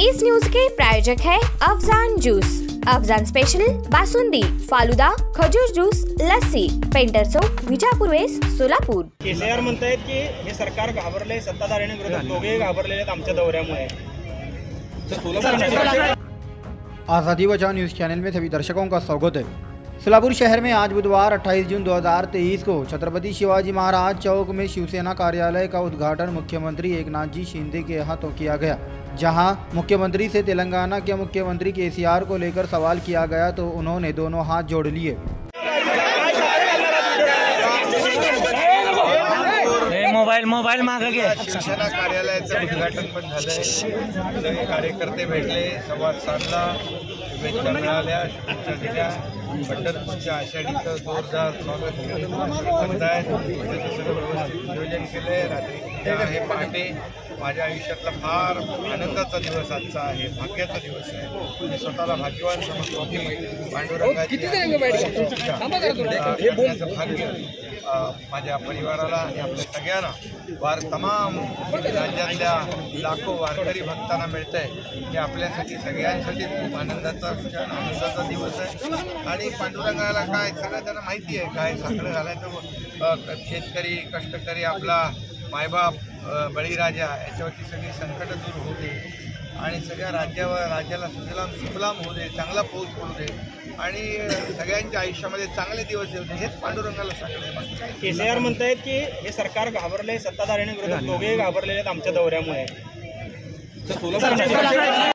इस न्यूज के प्रायोजक है अफजान जूस, अफजान स्पेशल बासुंदी, फालूदा, खजूर juice, lassi, painter Chowk, Vijapur west, Solapur. KCR म्हणतात की हे सरकार घाबरले, सत्ताधाऱ्यांनी विरोधक दोघे घाबरलेले आहेत आमच्या दौऱ्यामुळे। आजादी बचाओ न्यूज चैनल में सभी दर्शकों का स्वागत है। सोलापुर शहर में आज बुधवार 28 जून 2023 को छत्रपति शिवाजी महाराज चौक में शिवसेना कार्यालय का उद्घाटन मुख्यमंत्री एकनाथ जी शिंदे के हाथों किया गया। जहां मुख्यमंत्री से तेलंगाना के मुख्यमंत्री केसीआर को लेकर सवाल किया गया तो उन्होंने दोनों हाथ जोड़ लिए। मोबाईल शिवसेना कार्यालयाचं उद्घाटन पण झालं, कार्यकर्ते भेटले, संवाद साधला, शुभेच्छा मिळाल्या, शुभेच्छा दिल्या। पंढरपूरच्या आषाढीचं जोरदार स्वागत करत आहेत, नियोजन केले, रात्री आहे पहाटे। माझ्या आयुष्यातला फार आनंदाचा दिवस आजचा आहे, भाग्याचा दिवस आहे, मी स्वतःला भाग्यवान समजतो की पांडुरंगाचं भाग्य माझ्या परिवाराला आणि आपल्या सगळ्यांना वार तमाम राज्यातल्या लाखो वारकरी भक्तांना मिळते की आपल्यासाठी सगळ्यांसाठी खूप आनंदाचा क्षण, आनंदाचा दिवस आहे। आणि पांडुरंगाला काय सगळं त्यांना माहिती आहे, काय साकडं घालायचं, शेतकरी कष्टकरी आपला मायबाप बळीराजा याच्यावरती सगळी संकट दूर होऊ दे आणि सगळ्या राज्याला सुजलाम सुफलाम होऊ दे, चांगला पाऊस पडू दे आणि सगळ्यांच्या आयुष्यामध्ये चांगले दिवस येऊ दे, हेच पांडुरंगाला सांगले। केसीआर म्हणतात की हे सरकार घाबरले, सत्ताधाऱ्यांनी विरोधक दोघे घाबरलेले आहेत आमच्या दौऱ्यामुळे।